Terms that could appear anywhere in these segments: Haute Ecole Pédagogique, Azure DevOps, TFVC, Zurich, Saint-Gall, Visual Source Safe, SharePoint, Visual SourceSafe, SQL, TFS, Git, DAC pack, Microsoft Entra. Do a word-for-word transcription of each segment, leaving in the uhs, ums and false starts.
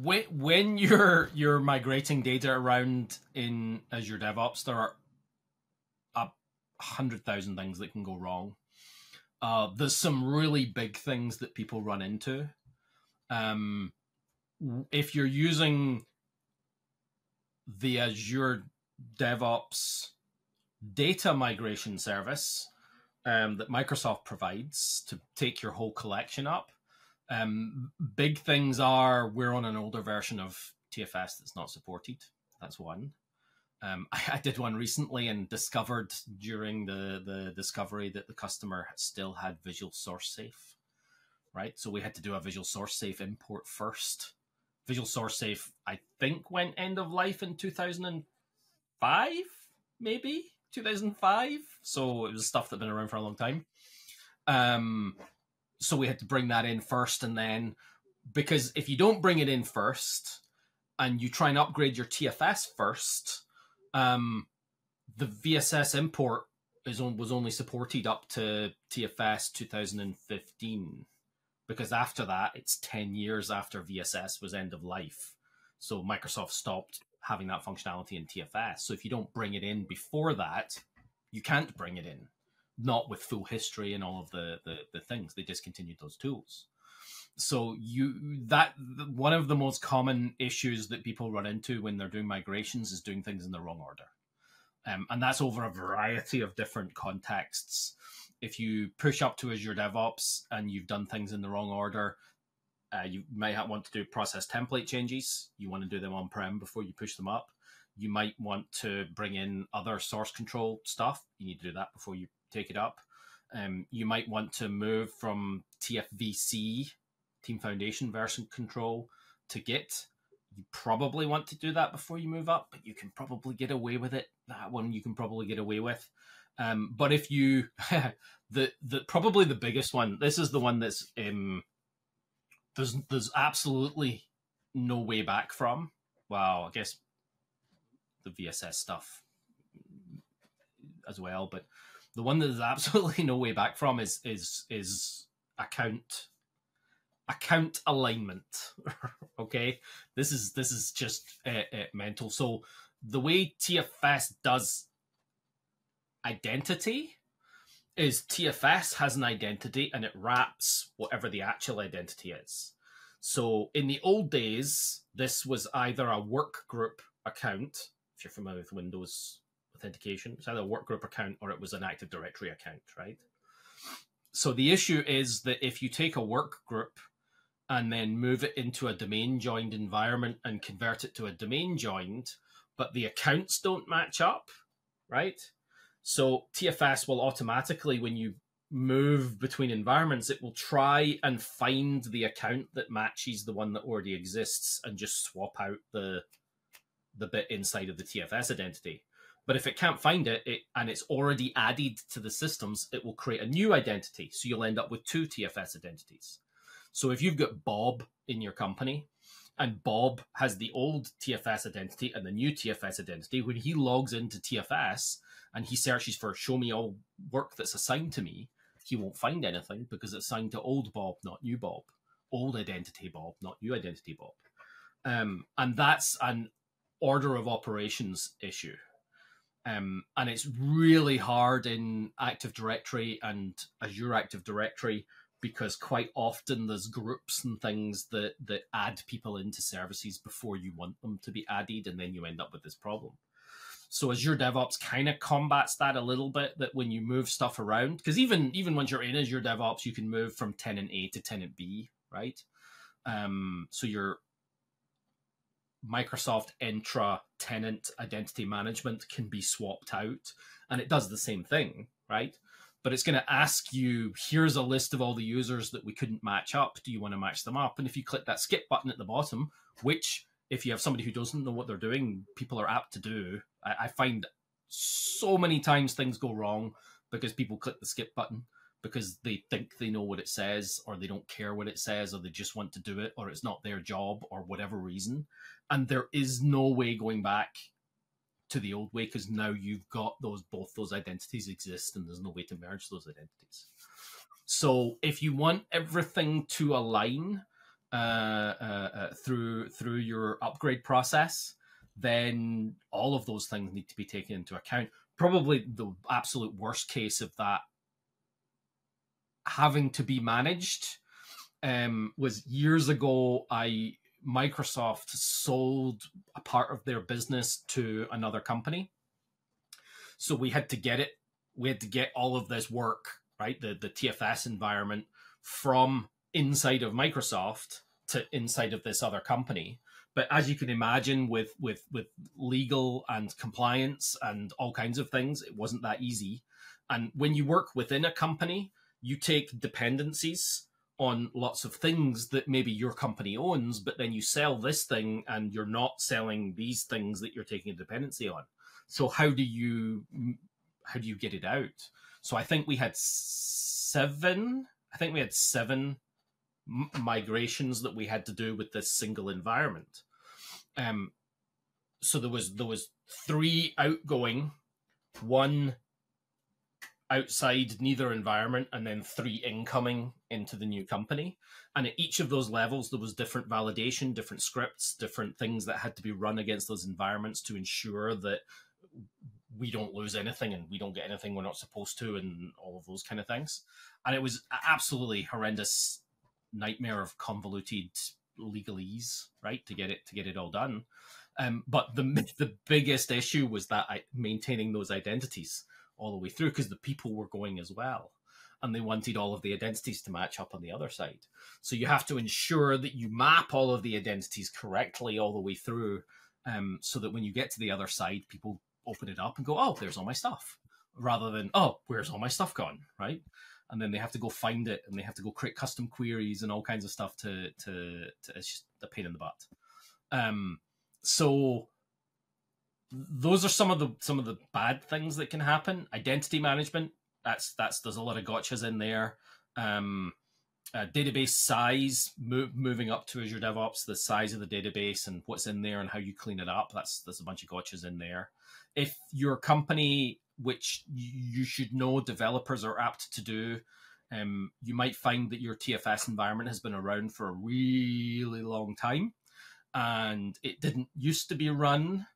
when, when you're you're migrating data around in Azure DevOps, there are a hundred thousand things that can go wrong. Uh, there's some really big things that people run into. Um, if you're using the Azure DevOps data migration service um, that Microsoft provides to take your whole collection up, um, big things are we're on an older version of T F S that's not supported. That's one. Um, I, I did one recently and discovered during the, the discovery that the customer still had Visual Source Safe, right? So we had to do a Visual Source Safe import first. Visual Source Safe, I think, went end of life in two thousand five, maybe two thousand five. So it was stuff that'd been around for a long time. Um, so we had to bring that in first, and then because if you don't bring it in first and you try and upgrade your T F S first, um, the V S S import is on, was only supported up to T F S two thousand fifteen, because after that it's ten years after V S S was end of life. So Microsoft stopped having that functionality in T F S. So if you don't bring it in before that, you can't bring it in, not with full history and all of the, the, the things. They discontinued those tools. So you that one of the most common issues that people run into when they're doing migrations is doing things in the wrong order. Um, and that's over a variety of different contexts. If you push up to Azure DevOps and you've done things in the wrong order, Uh, you might want to do process template changes. You want to do them on-prem before you push them up. You might want to bring in other source control stuff. You need to do that before you take it up. Um, you might want to move from T F V C, Team Foundation Version Control, to Git. You probably want to do that before you move up, but you can probably get away with it. That one you can probably get away with. Um, but if you... the, the probably the biggest one, this is the one that's... Um, There's, there's absolutely no way back from. Well, I guess the V S S stuff as well, but the one that there's absolutely no way back from is is is account account alignment. Okay, this is this is just uh, uh, mental. So the way T F S does identity is T F S has an identity and it wraps whatever the actual identity is. So in the old days, this was either a work group account, if you're familiar with Windows authentication, it's either a work group account or it was an Active Directory account, right? So the issue is that if you take a work group and then move it into a domain joined environment and convert it to a domain joined, but the accounts don't match up, right? So T F S will automatically, when you move between environments, it will try and find the account that matches the one that already exists and just swap out the, the bit inside of the T F S identity. But if it can't find it, it and it's already added to the systems, it will create a new identity. So you'll end up with two T F S identities. So if you've got Bob in your company and Bob has the old T F S identity and the new T F S identity, when he logs into T F S, and he searches for show me all work that's assigned to me, he won't find anything because it's assigned to old Bob, not new Bob. Old identity Bob, not new identity Bob. Um, and that's an order of operations issue. Um, and it's really hard in Active Directory and Azure Active Directory because quite often there's groups and things that, that add people into services before you want them to be added, and then you end up with this problem. So Azure DevOps kind of combats that a little bit, that when you move stuff around, because even, even once you're in Azure DevOps, you can move from tenant A to tenant B, right? Um, so your Microsoft Entra tenant identity management can be swapped out, and it does the same thing, right? But it's going to ask you, here's a list of all the users that we couldn't match up. Do you want to match them up? And if you click that skip button at the bottom, which... if you have somebody who doesn't know what they're doing, people are apt to do. I, I find so many times things go wrong because people click the skip button because they think they know what it says, or they don't care what it says, or they just want to do it, or it's not their job, or whatever reason. And there is no way going back to the old way because now you've got those, both those identities exist and there's no way to merge those identities. So if you want everything to align, uh, uh, uh, through through your upgrade process, then all of those things need to be taken into account. Probably the absolute worst case of that having to be managed um, was years ago. I Microsoft sold a part of their business to another company, so we had to get it. We had to get all of this work, right? The the T F S environment from inside of Microsoft to inside of this other company. But as you can imagine, with with with legal and compliance and all kinds of things, it wasn't that easy. And when you work within a company, you take dependencies on lots of things that maybe your company owns, but then you sell this thing and you're not selling these things that you're taking a dependency on. So how do you how do you get it out? So I think we had seven. I think we had seven migrations that we had to do with this single environment. Um, so there was there was three outgoing, one outside neither environment, and then three incoming into the new company. And at each of those levels, there was different validation, different scripts, different things that had to be run against those environments to ensure that we don't lose anything and we don't get anything we're not supposed to and all of those kind of things. And it was absolutely horrendous nightmare of convoluted legalese, right, to get it to get it all done. Um, but the the biggest issue was that I, maintaining those identities all the way through, because the people were going as well, and they wanted all of the identities to match up on the other side. So you have to ensure that you map all of the identities correctly all the way through, um, so that when you get to the other side, people open it up and go, oh, there's all my stuff, rather than, oh, where's all my stuff gone, right? And then they have to go find it, and they have to go create custom queries and all kinds of stuff to, to, to it's just a pain in the butt. Um, so those are some of the, some of the bad things that can happen. Identity management, that's, that's, there's a lot of gotchas in there. Um, uh, database size, move, moving up to Azure DevOps, the size of the database and what's in there and how you clean it up. That's, there's a bunch of gotchas in there. If your company, which you should know developers are apt to do, um, you might find that your T F S environment has been around for a really long time, and it didn't used to be run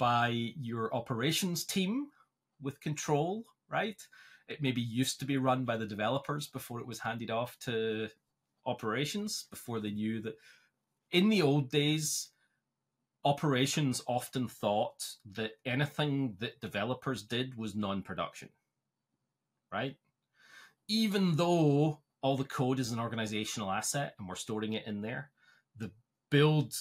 by your operations team with control, right? It maybe used to be run by the developers before it was handed off to operations, before they knew that. In the old days, operations often thought that anything that developers did was non-production, right? Even though all the code is an organizational asset and we're storing it in there, the build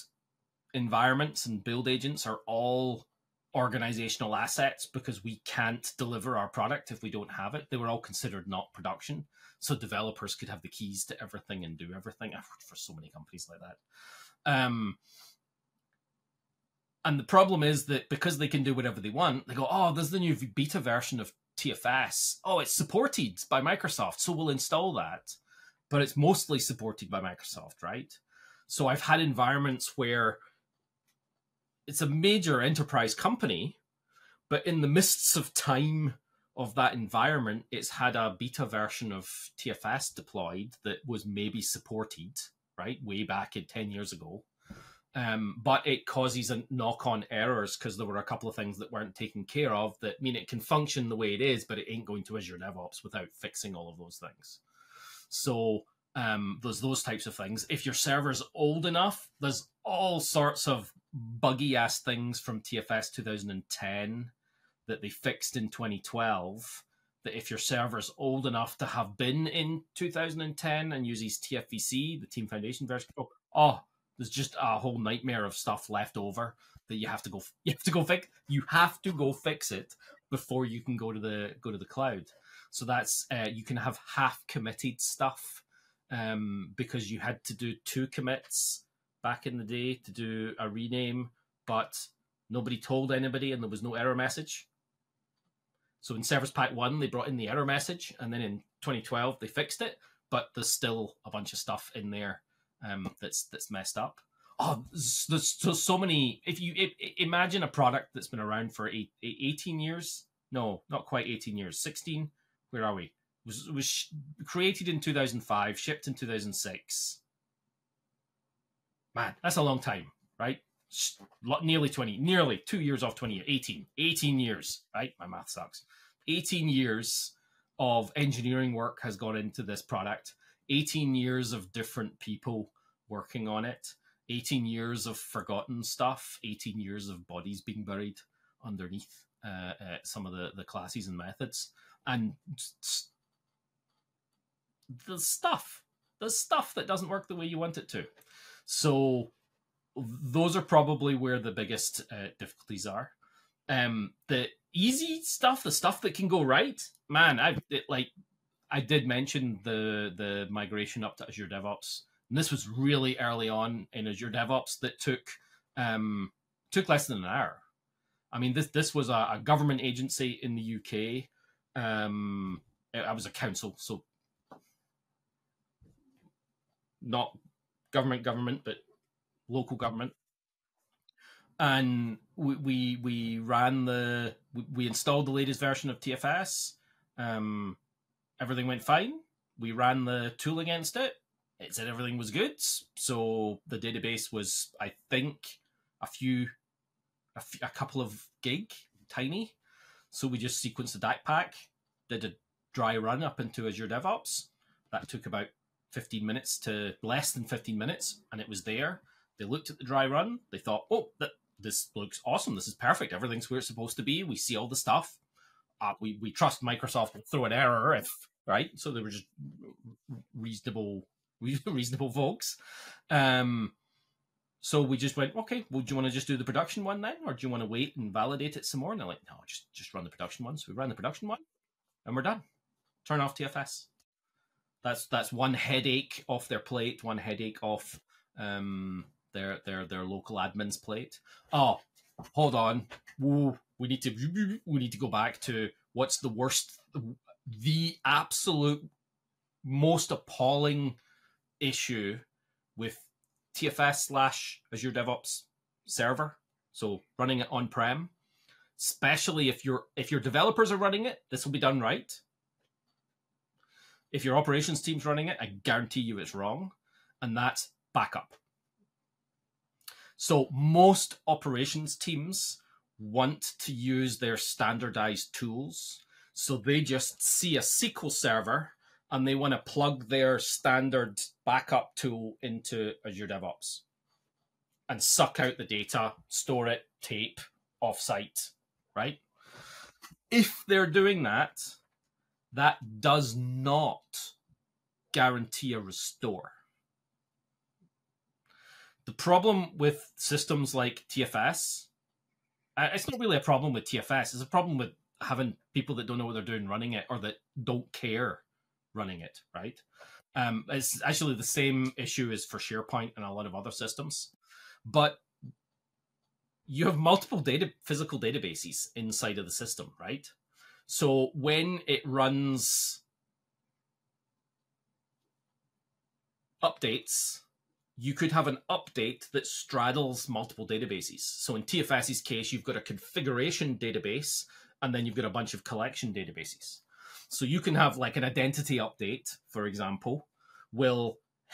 environments and build agents are all organizational assets, because we can't deliver our product if we don't have it. They were all considered not production. So developers could have the keys to everything and do everything. I've worked for so many companies like that. Um, And the problem is that because they can do whatever they want, they go, oh, there's the new beta version of T F S. Oh, it's supported by Microsoft, so we'll install that. But it's mostly supported by Microsoft, right? So I've had environments where it's a major enterprise company, but in the mists of time of that environment, it's had a beta version of T F S deployed that was maybe supported, right, way back in ten years ago. Um, but it causes a knock-on errors because there were a couple of things that weren't taken care of that I mean it can function the way it is, but it ain't going to Azure DevOps without fixing all of those things. So um, there's those types of things. If your server's old enough, there's all sorts of buggy-ass things from T F S two thousand ten that they fixed in twenty twelve that if your server's old enough to have been in two thousand ten and uses T F V C, the Team Foundation version, oh, oh there's just a whole nightmare of stuff left over that you have to go. You have to go fix. You have to go fix it before you can go to the go to the cloud. So that's uh, you can have half committed stuff um, because you had to do two commits back in the day to do a rename, but nobody told anybody, and there was no error message. So in Service Pack One, they brought in the error message, and then in twenty twelve they fixed it. But there's still a bunch of stuff in there. Um, that's that's messed up. Oh, there's so, so many. If you if, imagine a product that's been around for eight, eighteen years, no, not quite eighteen years, sixteen. Where are we? It was it was created in two thousand five, shipped in two thousand six. Man, that's a long time, right? Nearly twenty, nearly two years off twenty, eighteen, eighteen years, right? My math sucks. eighteen years of engineering work has gone into this product. eighteen years of different people working on it. eighteen years of forgotten stuff. eighteen years of bodies being buried underneath uh, uh, some of the, the classes and methods. And there's stuff. There's stuff that doesn't work the way you want it to. So those are probably where the biggest uh, difficulties are. Um, the easy stuff, the stuff that can go right, man, I've it, like I did mention the the migration up to Azure DevOps, and this was really early on in Azure DevOps that took um, took less than an hour. I mean, this this was a, a government agency in the U K. Um, I was a council, so not government government, but local government. And we, we we ran the we installed the latest version of T F S. Um, everything went fine. We ran the tool against it. It said everything was good. So the database was, I think, a few, a, few, a couple of gig tiny. So we just sequenced the D A C pack, did a dry run up into Azure DevOps. That took about fifteen minutes to less than fifteen minutes, and it was there. They looked at the dry run. They thought, oh, that. This looks awesome. This is perfect. Everything's where it's supposed to be. We see all the stuff. Uh, we, we trust Microsoft will throw an error if, right? So they were just reasonable, reasonable folks. Um, so we just went, okay, well, do you want to just do the production one then? Or do you want to wait and validate it some more? And they're like, no, just, just run the production one. So we ran the production one and we're done. Turn off T F S. That's, that's one headache off their plate, one headache off... Um, Their their their local admin's plate. Oh, hold on. Whoa, we need to we need to go back to what's the worst, the absolute most appalling issue with T F S slash Azure DevOps server. So running it on prem, especially if your if your developers are running it, this will be done right. If your operations team's running it, I guarantee you it's wrong, and that's backup. So most operations teams want to use their standardized tools. So they just see a S Q L server and they want to plug their standard backup tool into Azure DevOps and suck out the data, store it, tape, offsite, right? If they're doing that, that does not guarantee a restore. The problem with systems like T F S, it's not really a problem with T F S. It's a problem with having people that don't know what they're doing running it, or that don't care running it, right? Um, it's actually the same issue as for SharePoint and a lot of other systems. But you have multiple data, physical databases inside of the system, right? So when it runs updates... you could have an update that straddles multiple databases. So in T F S's case, you've got a configuration database, and then you've got a bunch of collection databases. So you can have like an identity update, for example, will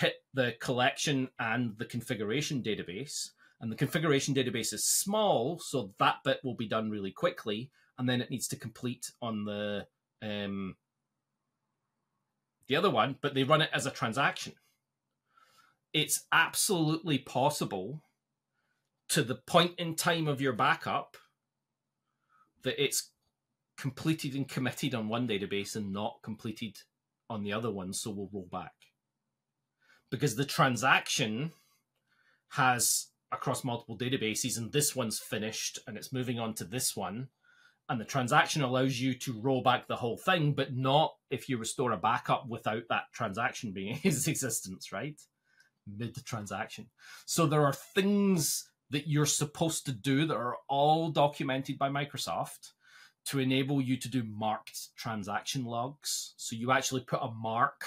hit the collection and the configuration database. And the configuration database is small, so that bit will be done really quickly. And then it needs to complete on the, um, the other one, but they run it as a transaction. It's absolutely possible to the point in time of your backup that it's completed and committed on one database and not completed on the other one, so we'll roll back. Because the transaction has across multiple databases, and this one's finished, and it's moving on to this one, and the transaction allows you to roll back the whole thing, but not if you restore a backup without that transaction being in its existence, right? Mid the transaction. So there are things that you're supposed to do that are all documented by Microsoft to enable you to do marked transaction logs. So you actually put a mark,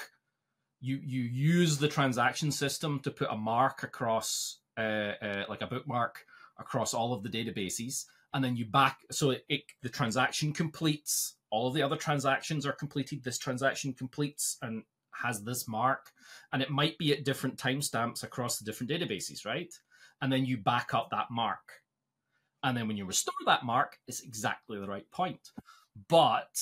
you, you use the transaction system to put a mark across, uh, uh, like a bookmark across all of the databases. And then you back, so it, it, the transaction completes, all of the other transactions are completed, this transaction completes, and has this mark, and it might be at different timestamps across the different databases, right? And then you back up that mark. And then when you restore that mark, it's exactly the right point. But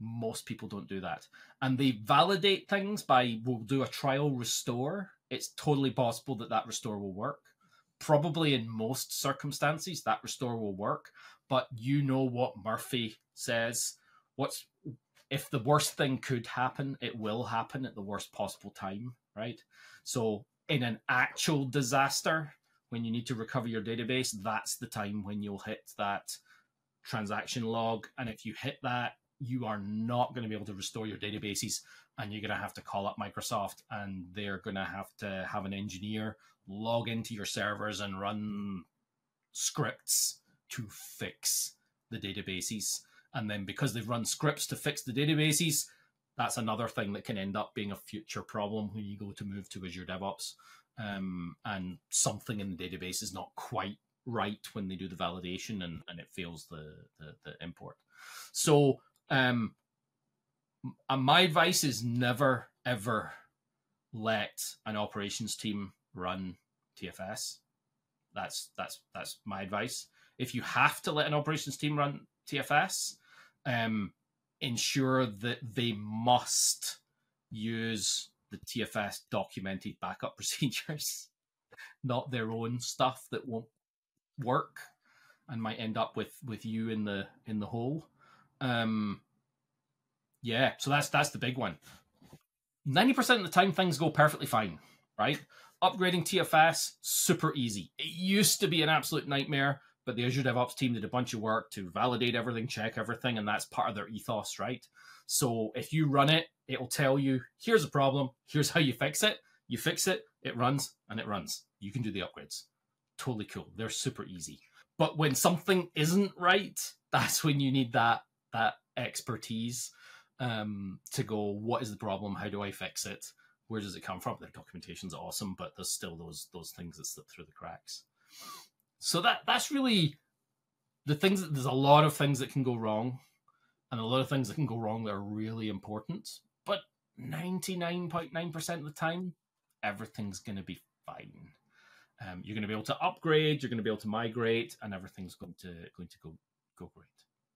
most people don't do that. And they validate things by, we'll do a trial restore. It's totally possible that that restore will work. Probably in most circumstances, that restore will work. But you know what Murphy says, what's, if the worst thing could happen, it will happen at the worst possible time, right? So in an actual disaster, when you need to recover your database, that's the time when you'll hit that transaction log. And if you hit that, you are not going to be able to restore your databases, and you're going to have to call up Microsoft, and they're going to have to have an engineer log into your servers and run scripts to fix the databases. And then because they've run scripts to fix the databases, that's another thing that can end up being a future problem when you go to move to Azure DevOps. Um, and something in the database is not quite right when they do the validation, and, and it fails the, the, the import. So um, my advice is never, ever let an operations team run T F S. That's, that's, that's my advice. If you have to let an operations team run T F S, um, ensure that they must use the T F S documented backup procedures, not their own stuff that won't work and might end up with with you in the in the hole. Um, yeah, so that's that's the big one. ninety percent of the time, things go perfectly fine, right? Upgrading T F S, super easy. It used to be an absolute nightmare, but the Azure DevOps team did a bunch of work to validate everything, check everything, and that's part of their ethos, right? So if you run it, it'll tell you, here's a problem, here's how you fix it. You fix it, it runs, and it runs. You can do the upgrades. Totally cool. They're super easy. But when something isn't right, that's when you need that, that expertise um, to go, what is the problem? How do I fix it? Where does it come from? Their documentation's awesome, but there's still those, those things that slip through the cracks. So that that's really the things that there's a lot of things that can go wrong, and a lot of things that can go wrong that are really important. But ninety-nine point nine percent of the time, everything's going to be fine. Um, you're going to be able to upgrade, you're going to be able to migrate, and everything's going to going to go go great.